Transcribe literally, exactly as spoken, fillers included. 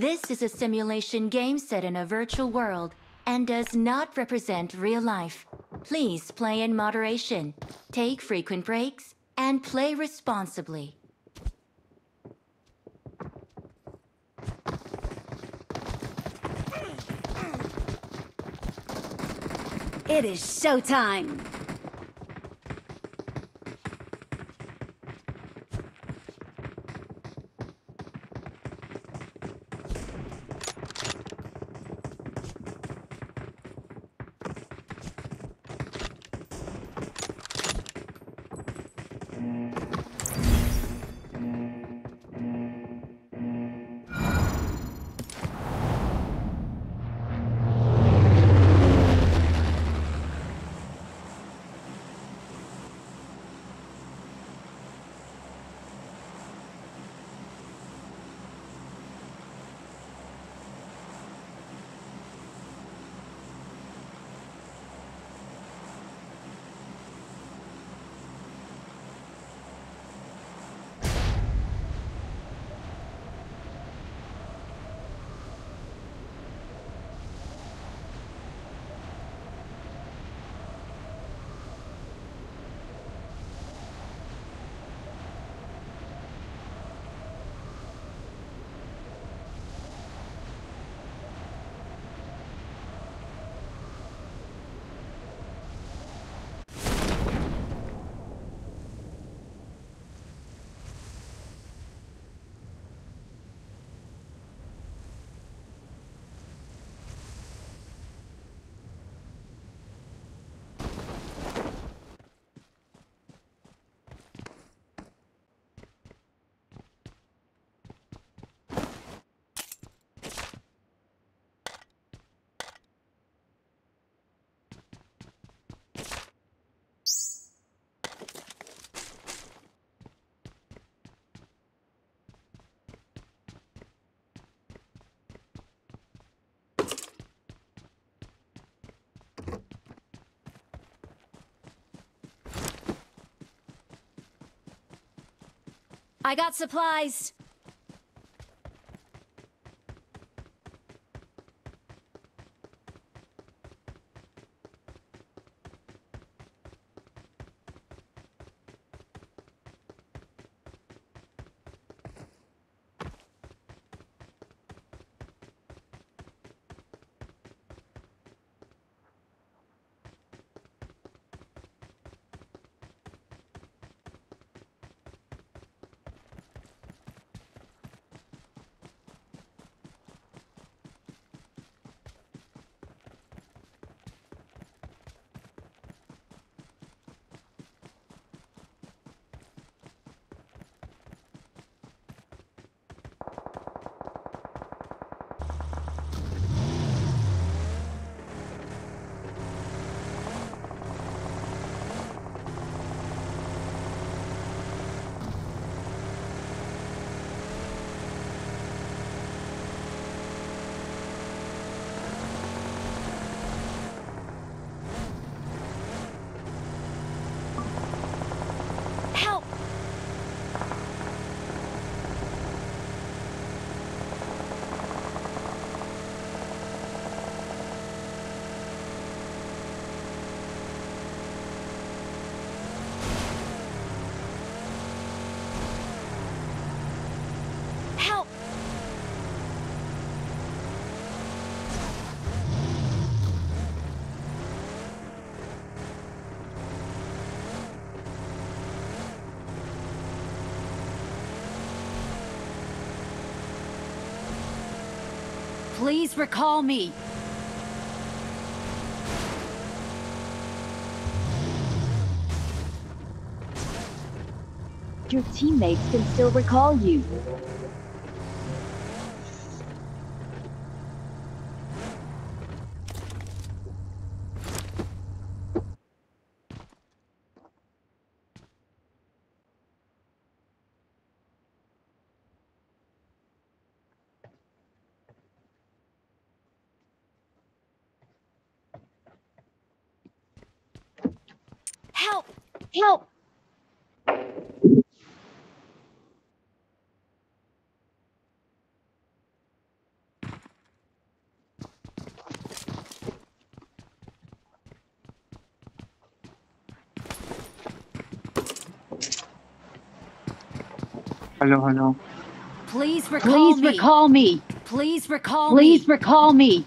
This is a simulation game set in a virtual world and does not represent real life. Please play in moderation, take frequent breaks, and play responsibly. It is showtime! I got supplies! Please recall me. Your teammates can still recall you. Help! Hello, hello. Please recall me. Please recall me. Please recall me. Please recall me.